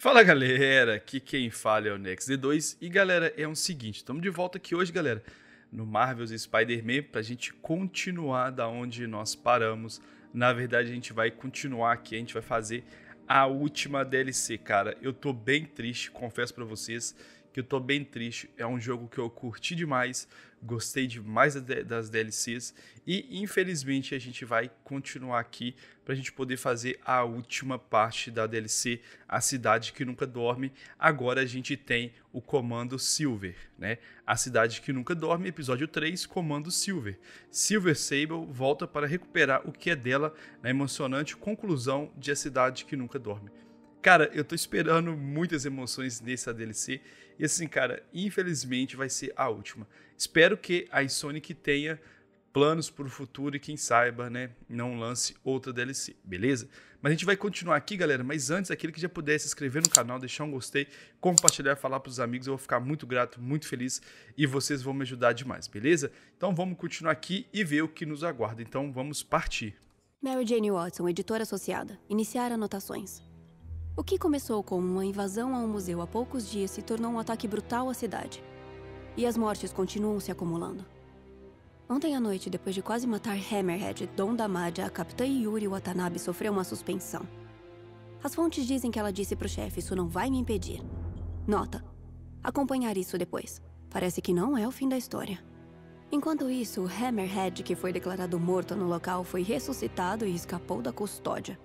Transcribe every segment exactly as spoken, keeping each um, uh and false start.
Fala galera, aqui quem fala é o NexD dois e galera, é o seguinte, estamos de volta aqui hoje galera no Marvel's Spider-Man para a gente continuar da onde nós paramos. Na verdade a gente vai continuar aqui, a gente vai fazer a última D L C, cara. Eu tô bem triste, confesso para vocês que eu tô bem triste, é um jogo que eu curti demais, gostei demais das D L Cs e infelizmente a gente vai continuar aqui para a gente poder fazer a última parte da D L C, A Cidade que Nunca Dorme. Agora a gente tem o Comando Silver, né? A Cidade que Nunca Dorme, episódio três, Comando Silver. Silver Sable volta para recuperar o que é dela na emocionante conclusão de A Cidade que Nunca Dorme. Cara, eu tô esperando muitas emoções nessa D L C e assim, cara, infelizmente vai ser a última. Espero que a Sonic tenha planos para o futuro e quem saiba, né, não lance outra D L C, beleza? Mas a gente vai continuar aqui, galera, mas antes, aquele que já puder se inscrever no canal, deixar um gostei, compartilhar, falar para os amigos, eu vou ficar muito grato, muito feliz e vocês vão me ajudar demais, beleza? Então vamos continuar aqui e ver o que nos aguarda, então vamos partir. Mary Jane Watson, editora associada, iniciar anotações. O que começou como uma invasão a um museu há poucos dias se tornou um ataque brutal à cidade. E as mortes continuam se acumulando. Ontem à noite, depois de quase matar Hammerhead, Dom Damage, a capitã Yuri Watanabe sofreu uma suspensão. As fontes dizem que ela disse pro chefe, isso não vai me impedir. Nota, acompanhar isso depois. Parece que não é o fim da história. Enquanto isso, Hammerhead, que foi declarado morto no local, foi ressuscitado e escapou da custódia.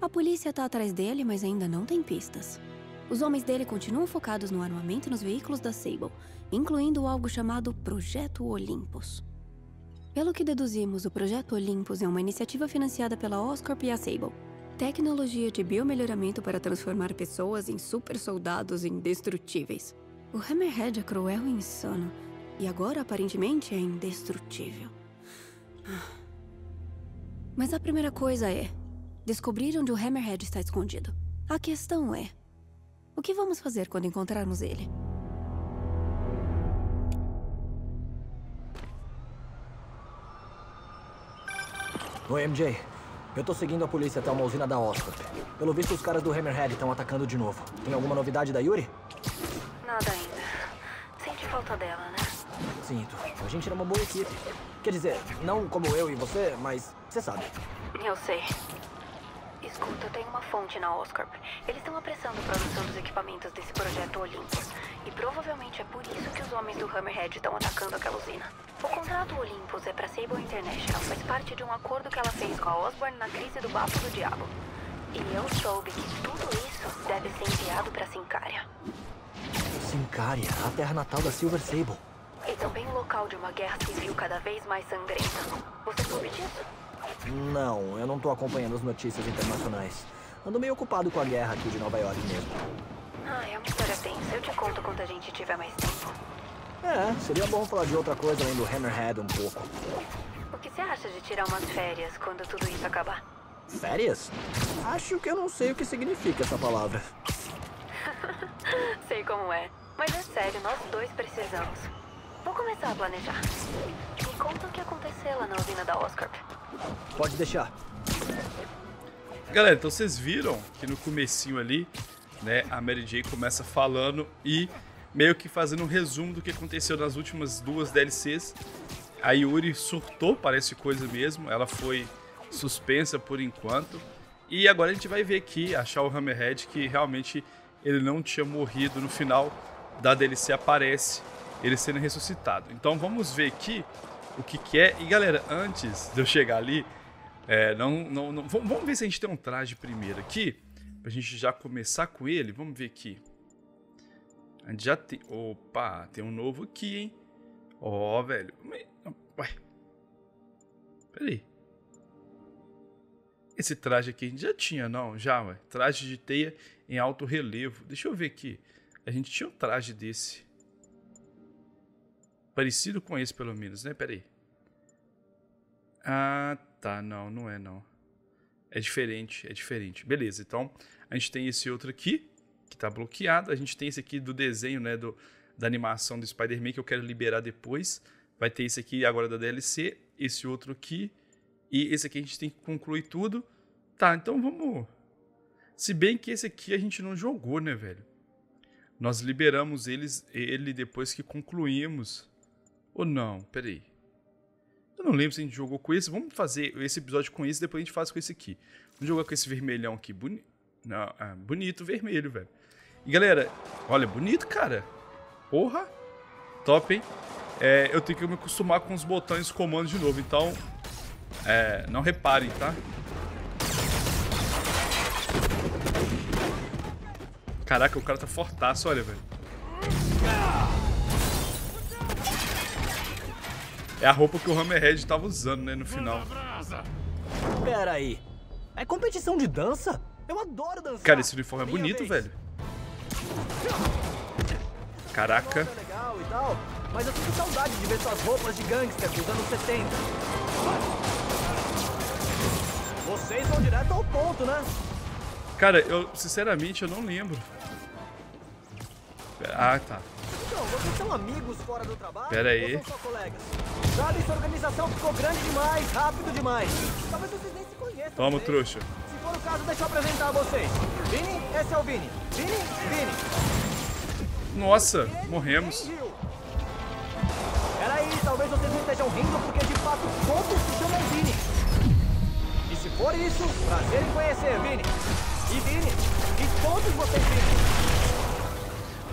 A polícia tá atrás dele, mas ainda não tem pistas. Os homens dele continuam focados no armamento e nos veículos da Sable, incluindo algo chamado Projeto Olympus. Pelo que deduzimos, o Projeto Olympus é uma iniciativa financiada pela Oscorp e a Sable. Tecnologia de biomelhoramento para transformar pessoas em super-soldados indestrutíveis. O Hammerhead é cruel e insano, e agora aparentemente é indestrutível. Mas a primeira coisa é descobrir onde o Hammerhead está escondido. A questão é, o que vamos fazer quando encontrarmos ele? Oi, M J. Eu tô seguindo a polícia até uma usina da Oscorp. Pelo visto, os caras do Hammerhead estão atacando de novo. Tem alguma novidade da Yuri? Nada ainda. Sente falta dela, né? Sinto. A gente era uma boa equipe. Quer dizer, não como eu e você, mas você sabe. Eu sei. Escuta, tem uma fonte na Oscorp. Eles estão apressando a produção dos equipamentos desse projeto Olympus. E provavelmente é por isso que os homens do Hammerhead estão atacando aquela usina. O contrato Olympus é pra Sable International. Faz parte de um acordo que ela fez com a Osborn na Crise do Bafo do Diabo. E eu soube que tudo isso deve ser enviado pra Symkaria. Symkaria, a terra natal da Silver Sable. E também o local de uma guerra civil cada vez mais sangrenta. Você soube disso? Não, eu não tô acompanhando as notícias internacionais. Ando meio ocupado com a guerra aqui de Nova Iorque mesmo. Ah, é uma história tensa. Eu te conto quando a gente tiver mais tempo. É, seria bom falar de outra coisa além do Hammerhead um pouco. O que você acha de tirar umas férias quando tudo isso acabar? Férias? Acho que eu não sei o que significa essa palavra. Sei como é. Mas é sério, nós dois precisamos. Vou começar a planejar. Me conta o que aconteceu lá na usina da Oscorp. Pode deixar. Galera, então vocês viram que no comecinho ali, né, a Mary Jane começa falando e meio que fazendo um resumo do que aconteceu nas últimas duas D L Cs. A Yuri surtou, parece coisa mesmo. Ela foi suspensa por enquanto. E agora a gente vai ver aqui, achar o Hammerhead, que realmente ele não tinha morrido. No final da D L C aparece ele sendo ressuscitado. Então vamos ver aqui o que que é. E galera, antes de eu chegar ali, é, não, não, não, vamos ver se a gente tem um traje primeiro aqui, pra gente já começar com ele. Vamos ver aqui. A gente já tem... Opa, tem um novo aqui, hein? Ó, oh, velho. Ué. Pera aí. Esse traje aqui a gente já tinha, não? Já, ué. Traje de teia em alto relevo. Deixa eu ver aqui. A gente tinha um traje desse. Parecido com esse, pelo menos, né? Pera aí. Ah, tá. Não, não é, não. É diferente, é diferente. Beleza, então a gente tem esse outro aqui, que tá bloqueado. A gente tem esse aqui do desenho, né? Do, da animação do Spider-Man, que eu quero liberar depois. Vai ter esse aqui agora da D L C, esse outro aqui. E esse aqui a gente tem que concluir tudo. Tá, então vamos... Se bem que esse aqui a gente não jogou, né, velho? Nós liberamos eles, ele depois que concluímos. Ou não, peraí. Eu não lembro se a gente jogou com esse. Vamos fazer esse episódio com esse, depois a gente faz com esse aqui. Vamos jogar com esse vermelhão aqui. Boni... Não, ah, bonito vermelho, velho. E galera, olha, bonito, cara. Porra. Top, hein? É, eu tenho que me acostumar com os botões de comando de novo, então... É, não reparem, tá? Caraca, o cara tá fortaço, olha, velho. É a roupa que o Hammerhead tava usando, né, no final. Pera aí. É competição de dança? Eu adoro dançar. Cara, esse uniforme é bonito, velho. Caraca. Mas eu tenho saudade de ver suas roupas de gangster dos anos setenta. Vocês vão direto ao ponto, né? Cara, eu, sinceramente, eu não lembro. Ah, tá. Então, vocês são amigos fora do trabalho? Pera aí. Ou são só colegas? Sabe, sua organização ficou grande demais, rápido demais. Talvez vocês nem se conheçam. Toma, trouxa. Se for o caso, deixa eu apresentar a vocês. Vini, esse é o Vini. Vini, Vini. Nossa, morremos. Peraí, talvez vocês não estejam rindo porque, de fato, todos se chamam Vini. E se for isso, prazer em conhecer, Vini. E Vini, e todos vocês, Vini.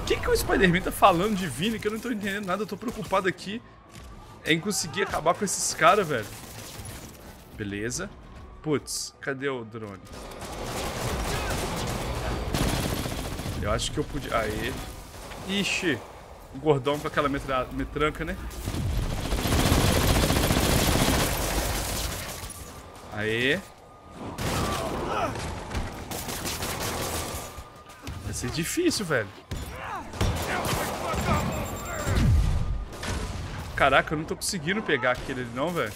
O que, que o Spider-Man tá falando de Vini? Que eu não tô entendendo nada, eu tô preocupado aqui em conseguir acabar com esses caras, velho. Beleza. Putz, cadê o drone? Eu acho que eu podia... Aê. Ixi, o gordão com aquela metra... metranca, né? Aê. Vai ser difícil, velho. Caraca, eu não tô conseguindo pegar aquele ali não, velho.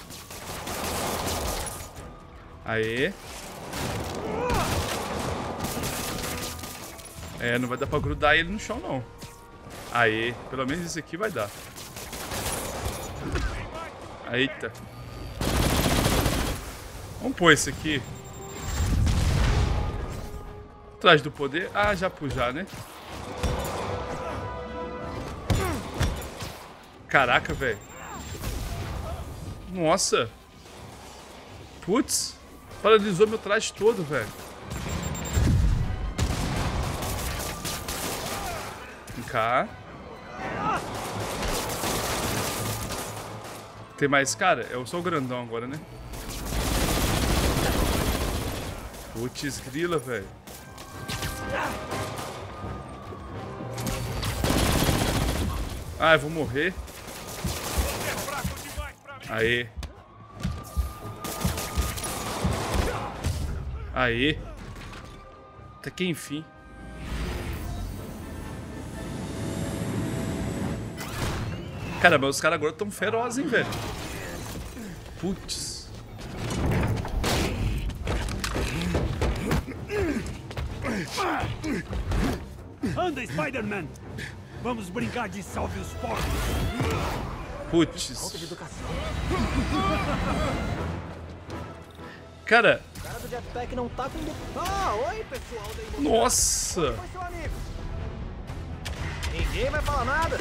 Aê. É, não vai dar pra grudar ele no chão, não. Aê, pelo menos isso aqui vai dar. Eita. Vamos pôr esse aqui. Atrás do poder. Ah, já pujar, né? Caraca, velho. Nossa. Putz. Paralisou meu traje todo, velho. Vem cá. Tem mais cara? Eu sou o grandão agora, né? Putz, grila, velho. Ah, eu vou morrer. Aê. Aê. Até que enfim. Cara, mas os caras agora tão ferozes, hein, velho. Putz. Anda, Spider-Man. Vamos brincar de salve os porcos. Putz. Cara. O cara do jetpack não tá com... Ah, oi, pessoal. Nossa. Ninguém vai falar nada.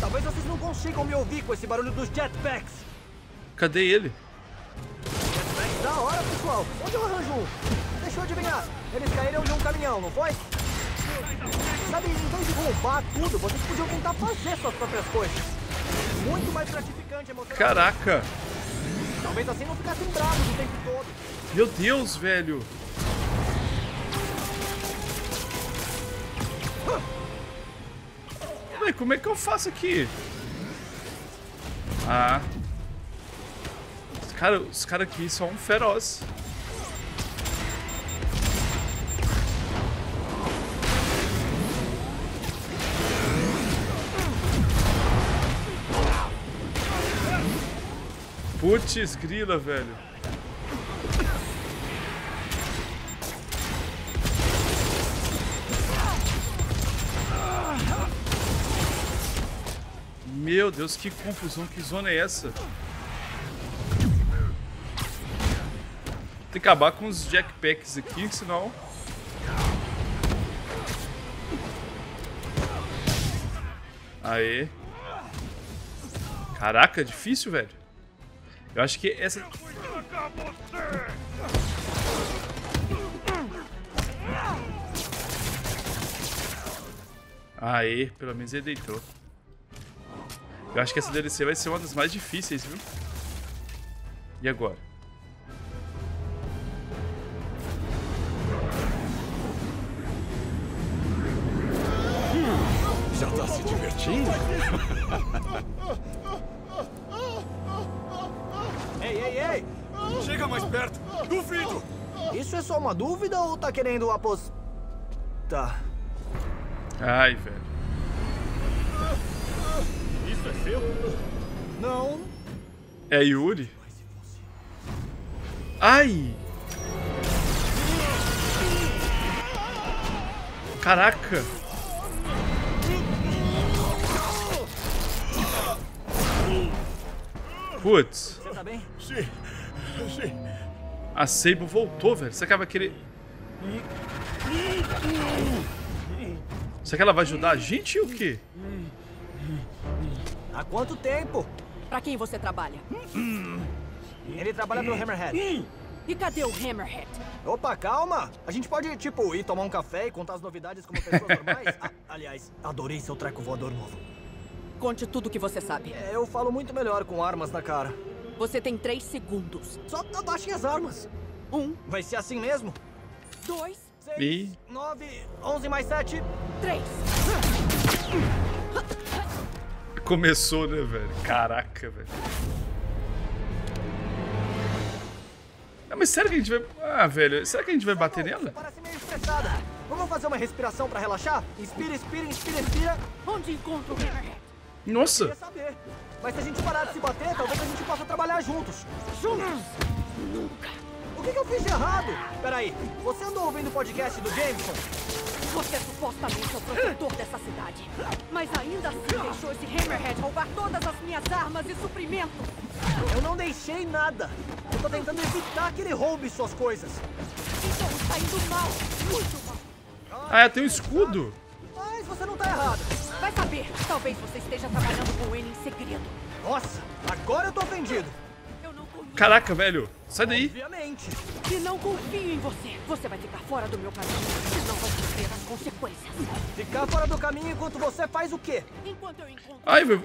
Talvez vocês não consigam me ouvir com esse barulho dos jetpacks. Cadê ele? Jetpacks da hora, pessoal. Onde eu arranjo um? Deixa eu adivinhar. Eles caíram de um caminhão, não foi? Sabe, em vez de roubar tudo, vocês podiam tentar fazer suas próprias coisas. Muito mais gratificante emocionalmente. Caraca! Talvez assim não ficassem bravos o tempo todo. Meu Deus, velho! Ué, como é que eu faço aqui? Ah. Cara, os caras aqui são ferozes. Putz, grila, velho. Meu Deus, que confusão, que zona é essa? Tem que acabar com os jetpacks aqui, senão... Aê. Caraca, difícil, velho. Eu acho que essa... Aê, pelo menos ele deitou. Eu acho que essa D L C vai ser uma das mais difíceis, viu? E agora? Hum, já tá se divertindo? Ei, ei, ei! Chega mais perto! Duvido! Isso é só uma dúvida ou tá querendo apos... Tá... Ai, velho. Isso é seu? Não. É Yuri? Ai! Caraca! Putz. Você tá bem? Sim. Sim. A Sable voltou, velho. Você acaba querendo... Será que ela vai ajudar a gente ou o quê? Há quanto tempo? Pra quem você trabalha? Ele trabalha pro Hammerhead. E cadê o Hammerhead? Opa, calma! A gente pode, tipo, ir tomar um café e contar as novidades como pessoas normais? Ah, aliás, adorei seu treco voador novo. Conte tudo o que você sabe. Eu falo muito melhor com armas na cara. Você tem três segundos. Só abaixem as armas. Um. Vai ser assim mesmo? Dois. E... nove, onze mais sete, três. Começou, né, velho? Caraca, velho. Não, mas será que a gente vai... Ah, velho, será que a gente vai bater nela? Parece meio estressada. Vamos fazer uma respiração pra relaxar? Inspira, inspira, inspira, inspira. Onde encontro o Hammerhead? Nossa. Eu queria saber. Mas se a gente parar de se bater, talvez a gente possa trabalhar juntos. Juntos? Nunca. O que, que eu fiz de errado? Peraí, você andou ouvindo o podcast do Jameson? Você supostamente é o protetor dessa cidade. Mas ainda assim deixou esse Hammerhead roubar todas as minhas armas e suprimentos. Eu não deixei nada. Eu tô tentando evitar que ele roube suas coisas. Estamos saindo mal, muito mal. Ah, tem um escudo. Mas você não tá errado. Vai saber, talvez você esteja trabalhando com ele em segredo. Nossa, agora eu tô ofendido. Caraca, velho. Sai daí. Obviamente. Se não confio em você, você vai ficar fora do meu caminho. Senão vai sofrer as consequências. Ficar fora do caminho enquanto você faz o quê? Enquanto eu encontro... Ai, meu...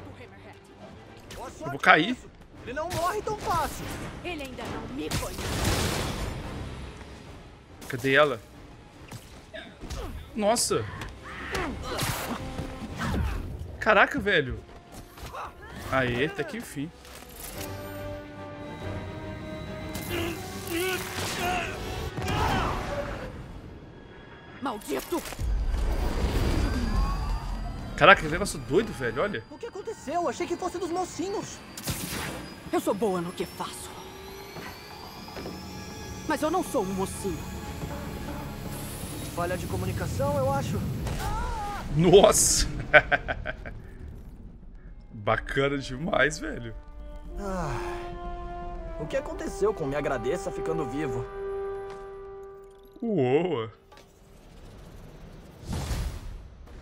Eu vou cair. Ele não morre tão fácil. Ele ainda não me conhece. Cadê ela? Nossa. Caraca, velho. Aê, até que enfim. Maldito! Caraca, que negócio doido, velho, olha. O que aconteceu? Achei que fosse dos mocinhos. Eu sou boa no que faço. Mas eu não sou um mocinho. Falha de comunicação, eu acho. Nossa! Bacana demais, velho. Ah... O que aconteceu com Me Agradeça Ficando Vivo? Uou!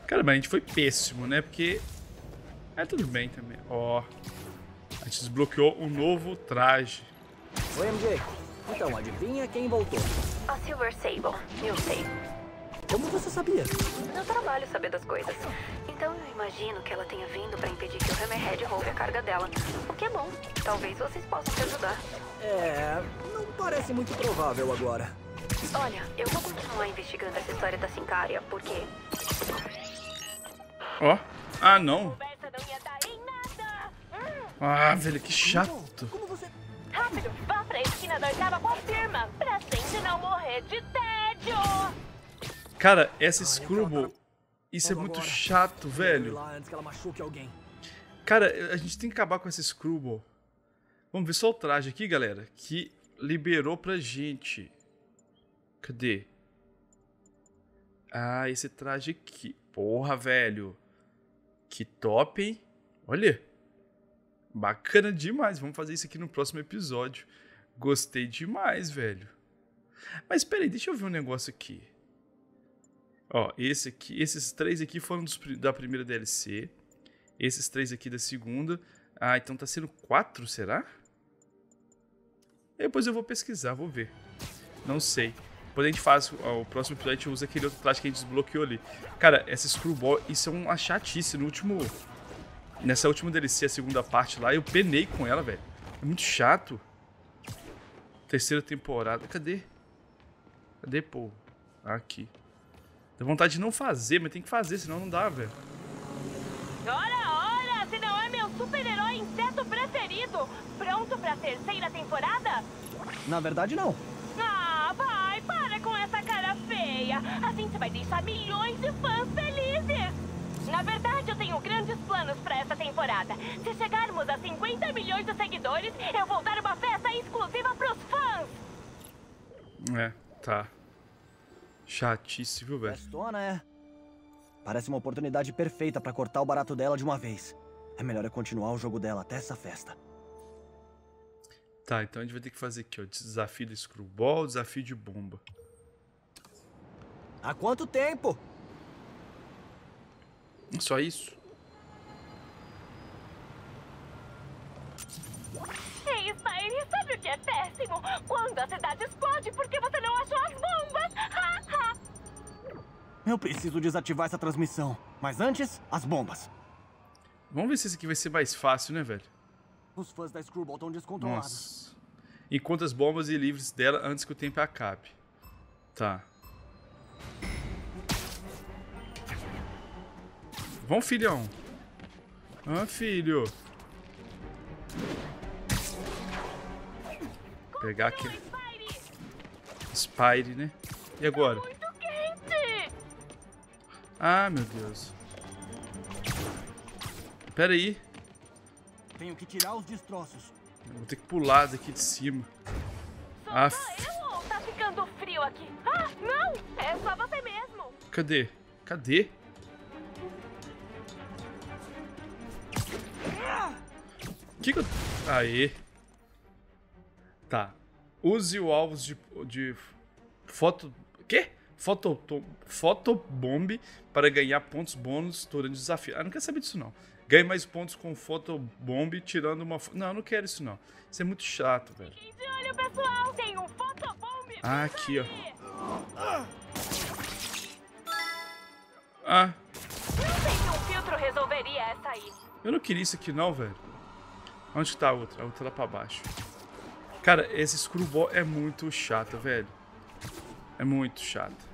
Cara, mas a gente foi péssimo, né? Porque... É, tudo bem também. Ó... A gente desbloqueou um novo traje. Oi, M J. Então, adivinha quem voltou? A Silver Sable. Eu sei. Como você sabia? Eu trabalho saber das coisas. Então eu imagino que ela tenha vindo pra impedir que o Hammerhead roube a carga dela. O que é bom. Talvez vocês possam te ajudar. É... Não parece muito provável agora. Olha, eu vou continuar investigando essa história da Symkaria, porque... Ó. Oh. Ah, não. Ah, velho, que chato. Como você... Rápido, vá pra esquina da oitava com a firma. Pra gente não morrer de tédio. Cara, essa Screwball, isso é muito chato, velho. Cara, a gente tem que acabar com essa Screwball. Vamos ver só o traje aqui, galera, que liberou pra gente. Cadê? Ah, esse traje aqui. Porra, velho. Que top, hein? Olha. Bacana demais. Vamos fazer isso aqui no próximo episódio. Gostei demais, velho. Mas peraí, deixa eu ver um negócio aqui. Ó, esse aqui, esses três aqui foram dos, da primeira D L C. Esses três aqui da segunda. Ah, então tá sendo quatro, será? Depois eu vou pesquisar, vou ver. Não sei. Depois a gente faz, ó, o próximo episódio a gente usa aquele outro traje que a gente desbloqueou ali. Cara, essa Screwball, isso é uma chatice. No último... Nessa última D L C, a segunda parte lá, eu penei com ela, velho. É muito chato. Terceira temporada. Cadê? Cadê, pô? Ah, aqui. Dá vontade de não fazer, mas tem que fazer, senão não dá, velho. Ora, ora! Se não é meu super-herói inseto preferido! Pronto pra terceira temporada? Na verdade, não. Ah, vai! Para com essa cara feia! A gente vai deixar milhões de fãs felizes! Na verdade, eu tenho grandes planos pra essa temporada. Se chegarmos a cinquenta milhões de seguidores, eu vou dar uma festa exclusiva pros fãs! É, tá. Chatice, viu, velho? Festona, é? Parece uma oportunidade perfeita pra cortar o barato dela de uma vez. É melhor eu continuar o jogo dela até essa festa. Tá, então a gente vai ter que fazer aqui, ó. Desafio de Screwball, desafio de bomba. Há quanto tempo? Só isso? Ei, Spire, sabe o que é péssimo? Quando a cidade explode porque você não achou as bombas! Ha, ha. Eu preciso desativar essa transmissão. Mas antes, as bombas. Vamos ver se esse aqui vai ser mais fácil, né, velho? Os fãs da Screwball estão descontrolados. Nossa. Encontre as bombas e livres dela antes que o tempo acabe. Tá. Vamos, filhão. Ah, filho. Pegar aqui. Spire, né? E agora? Ah, meu Deus. Pera aí. Tenho que tirar os destroços. Eu vou ter que pular daqui de cima. Ah, eu ou tá ficando frio aqui? Ah, não! É só você mesmo. Cadê? Cadê? Que que eu... Aê. Tá. Use o alvos de, de foto... Quê? Foto, to, fotobomb para ganhar pontos bônus durante o desafio. Ah, não quero saber disso, não. Ganhe mais pontos com fotobomb tirando uma... Fo... Não, eu não quero isso, não. Isso é muito chato, velho. Ah, aqui, ó. Ah. Eu não queria isso aqui, não, velho. Onde tá a outra? A outra lá pra baixo. Cara, esse Screwball é muito chato, velho. É muito chato.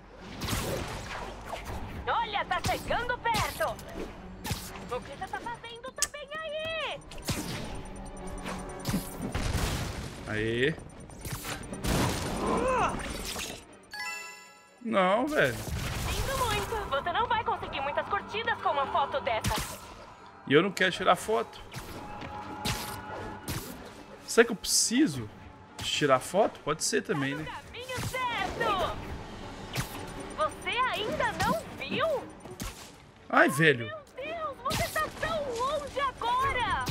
Olha, tá chegando perto! O que você tá fazendo tá bem aí! Aê! Não, velho. Sinto muito. Você não vai conseguir muitas curtidas com uma foto dessa. E eu não quero tirar foto. Será que eu preciso tirar foto? Pode ser também, né? Você ainda não viu? Ai, velho. Meu Deus, você tá tão longe agora.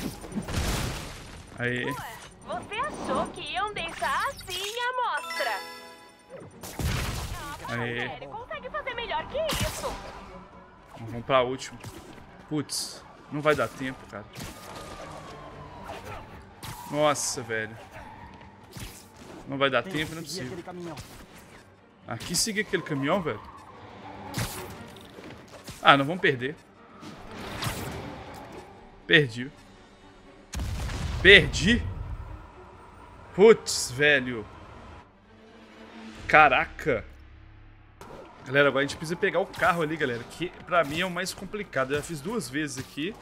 Aí. Ué, você achou que iam deixar assim a mostra? Aí. Consegue fazer melhor que isso? Vamos pra última. Putz, não vai dar tempo, cara. Nossa, velho. Não vai dar tempo, não é possível. Aqui siga aquele caminhão, velho. Ah, não vamos perder. Perdi. Perdi. Putz, velho. Caraca. Galera, agora a gente precisa pegar o carro ali, galera. Que pra mim é o mais complicado. Eu já fiz duas vezes aqui.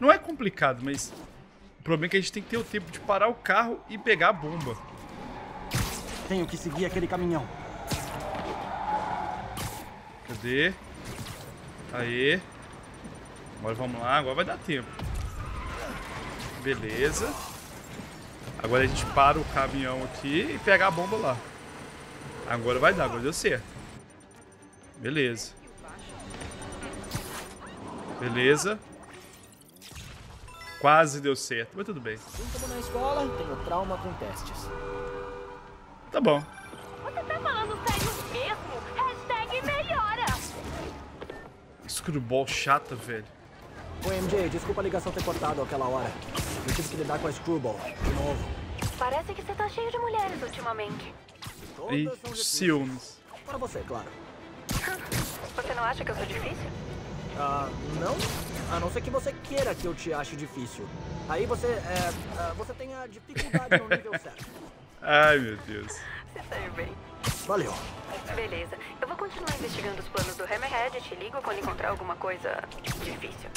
Não é complicado, mas... O problema é que a gente tem que ter o tempo de parar o carro e pegar a bomba. Tenho que seguir aquele caminhão. Cadê? Aê. Agora vamos lá, agora vai dar tempo. Beleza. Agora a gente para o caminhão aqui e pega a bomba lá. Agora vai dar, agora deu certo. Beleza. Beleza. Quase deu certo, mas tudo bem. Na escola, tenho trauma com testes. Tá bom. Você tá falando sério mesmo? Hashtag melhora. Screwball chata, velho. Oi, M J, desculpa a ligação ter cortado aquela hora. Eu tive que lidar com a Screwball, de novo. Parece que você tá cheio de mulheres ultimamente. E ciúmes. Para você, claro. Você não acha que eu sou difícil? Ah, não? A não ser que você queira que eu te ache difícil. Aí você, é, uh, você tem a dificuldade no nível certo. Ai, meu Deus. Você saiu bem. Valeu. Beleza. Eu vou continuar investigando os planos do Hammerhead e te ligo quando encontrar alguma coisa difícil.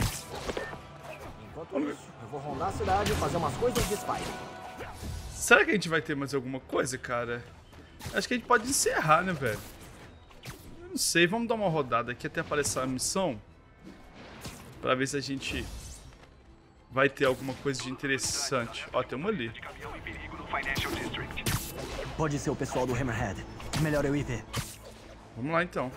Enquanto isso, eu vou rondar a cidade e fazer umas coisas de Spider. Será que a gente vai ter mais alguma coisa, cara? Acho que a gente pode encerrar, né, velho? Eu não sei, vamos dar uma rodada aqui até aparecer a missão. Pra ver se a gente vai ter alguma coisa de interessante. Ó, tem uma ali. Pode ser o pessoal do Hammerhead. Melhor eu ir ver. Vamos lá, então.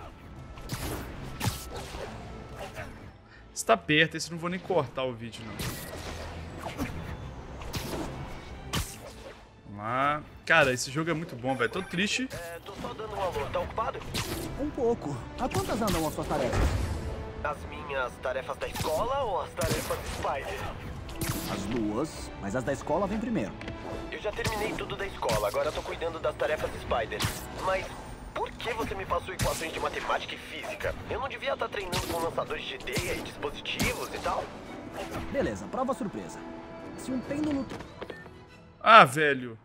Está perto, esse não vou nem cortar o vídeo, não. Vamos lá. Cara, esse jogo é muito bom, velho. Tô triste. É, tô só dando um alô. Tá ocupado? Um pouco. Há quantas andam as suas tarefas? As minhas tarefas da escola ou as tarefas de Spider? As duas, mas as da escola vem primeiro. Eu já terminei tudo da escola, agora tô cuidando das tarefas de Spider. Mas por que você me passou equações de matemática e física? Eu não devia estar treinando com lançadores de ideia e dispositivos e tal? Beleza, prova surpresa. Se um pêndulo... Ah, velho.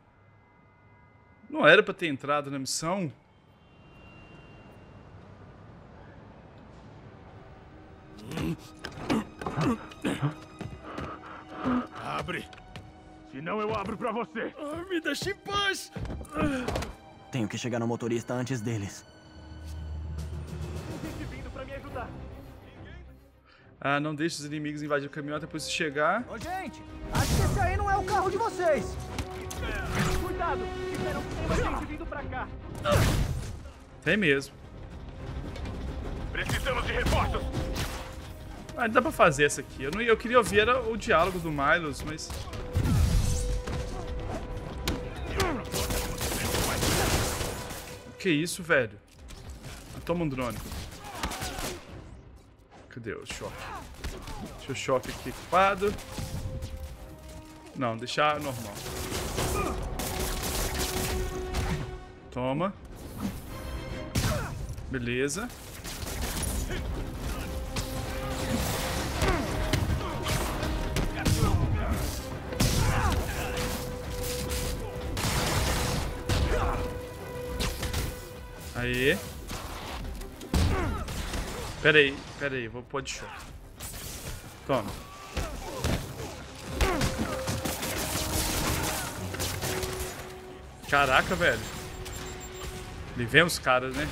Não era pra ter entrado na missão? Abre. Senão eu abro pra você. Ah, me deixa em paz. Tenho que chegar no motorista antes deles. Tem vindo pra me ajudar. Ah, não deixe os inimigos invadir o caminhão até depois de chegar. Ô, gente, acho que esse aí não é o carro de vocês. Cuidado, tiveram gente vindo pra cá. Tem mesmo. Precisamos de reforços. Ah, dá pra fazer essa aqui. Eu, não, eu queria ouvir era o diálogo do Miles, mas... Que isso, velho? Toma um drone. Cadê o choque? Deixa o choque aqui equipado. Não, deixar normal. Toma. Beleza. Aí. Pera aí, pera aí, vou pôr de choque. Toma. Caraca, velho. Ele vê os caras, né?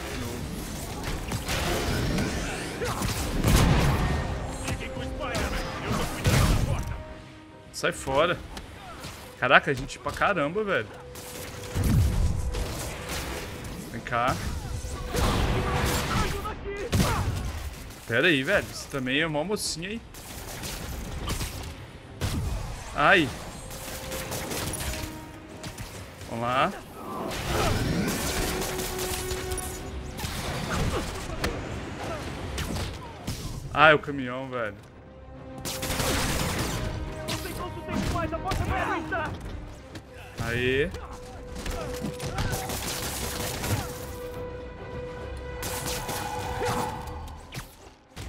Sai fora. Caraca, a gente pra caramba, velho. Vem cá. Pera aí, velho. Isso também é uma mocinha aí. Ai. Vamos lá. Ah, é o caminhão, velho. Aí.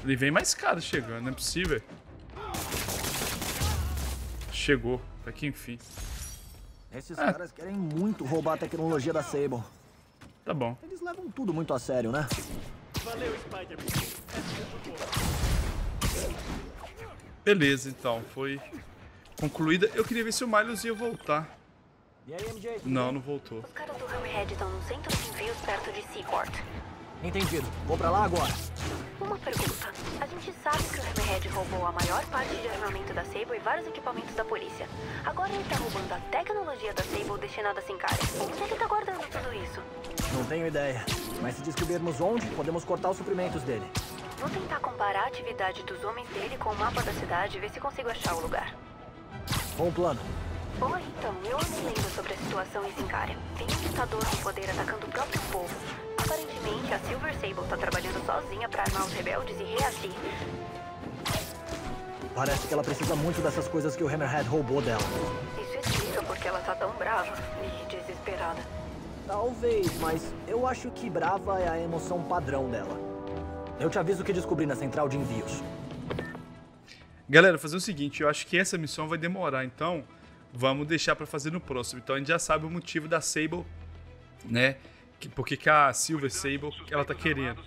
Ele vem mais caro chegando, não é possível. Chegou, até que enfim. Esses ah. caras querem muito roubar a tecnologia da Sable. Tá bom. Eles levam tudo muito a sério, né? Valeu, Spider-Man. Beleza, então. Foi concluída. Eu queria ver se o Miles ia voltar. E aí, M J? Não, não voltou. Os caras do Hammerhead estão num centro de envios perto de Seaport. Entendido. Vou pra lá agora. Uma pergunta. A gente sabe que o Hammerhead roubou a maior parte de armamento da Sable e vários equipamentos da polícia. Agora ele tá roubando a tecnologia da Sable destinada a Symkaria. Onde é que tá guardando tudo isso? Não tenho ideia. Mas se descobrirmos onde, podemos cortar os suprimentos dele. Vou tentar comparar a atividade dos homens dele com o mapa da cidade e ver se consigo achar o lugar. Bom plano. Bom, então, eu me lembro sobre a situação em Symkaria. Tem um ditador no poder atacando o próprio povo. Aparentemente, a Silver Sable tá trabalhando sozinha. sozinha pra armar os rebeldes e reagir. Parece que ela precisa muito dessas coisas que o Hammerhead roubou dela. Isso explica porque ela tá tão brava e desesperada. Talvez, mas eu acho que brava é a emoção padrão dela. Eu te aviso o que descobri na central de envios. Galera, fazer o seguinte, eu acho que essa missão vai demorar, então vamos deixar pra fazer no próximo. Então a gente já sabe o motivo da Sable, né? Porque que a Silver Sable, ela tá querendo.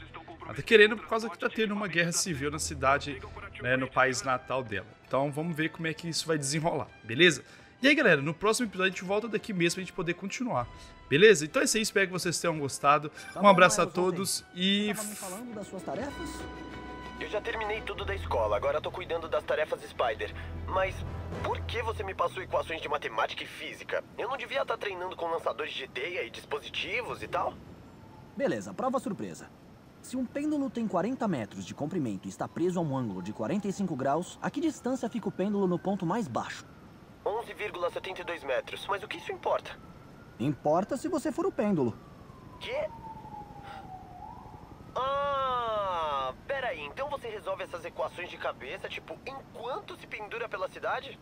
Ela tá querendo por causa que tá tendo uma guerra civil na cidade, né, no país natal dela. Então vamos ver como é que isso vai desenrolar, beleza? E aí galera, no próximo episódio a gente volta daqui mesmo pra gente poder continuar, beleza? Então é isso aí, espero que vocês tenham gostado. Um abraço a todos e... Eu já terminei tudo da escola, agora tô cuidando das tarefas Spider. Mas por que você me passou equações de matemática e física? Eu não devia estar treinando com lançadores de teia e dispositivos e tal? Beleza, prova surpresa. Se um pêndulo tem quarenta metros de comprimento e está preso a um ângulo de quarenta e cinco graus, a que distância fica o pêndulo no ponto mais baixo? onze vírgula setenta e dois metros, mas o que isso importa? Importa se você for o pêndulo. Que? Ah, peraí, então você resolve essas equações de cabeça, tipo, enquanto se pendura pela cidade?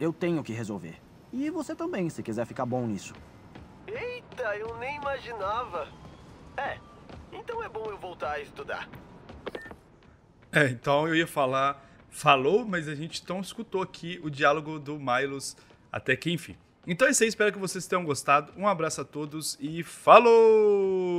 Eu tenho que resolver. E você também, se quiser ficar bom nisso. Eita, eu nem imaginava. É, então é bom eu voltar a estudar. É, então eu ia falar... Falou, mas a gente então escutou aqui o diálogo do Miles até que enfim. Então é isso aí, espero que vocês tenham gostado. Um abraço a todos e falou!